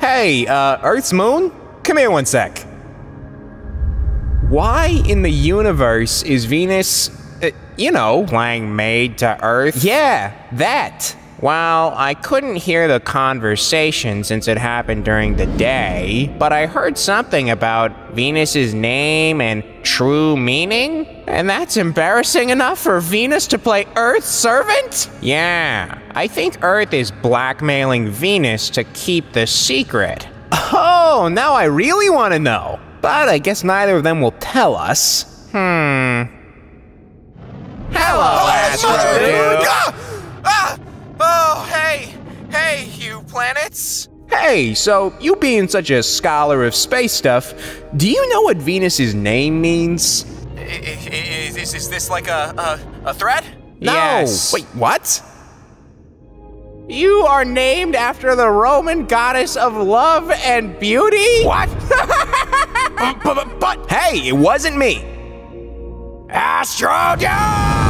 Hey, Earth's moon? Come here one sec. Why in the universe is Venus, you know, playing maid to Earth? Yeah, that. Well, I couldn't hear the conversation since it happened during the day, but I heard something about Venus's name and true meaning, and that's embarrassing enough for Venus to play Earth's servant? Yeah, I think Earth is blackmailing Venus to keep the secret. Oh, now I really want to know, but I guess neither of them will tell us. Hello, Astro Ga! Oh, hey, you planets. Hey, so you being such a scholar of space stuff, do you know what Venus's name means? Is this like a threat? No. Yes. Wait, what? You are named after the Roman goddess of love and beauty? What? But hey, it wasn't me. Astro Ga!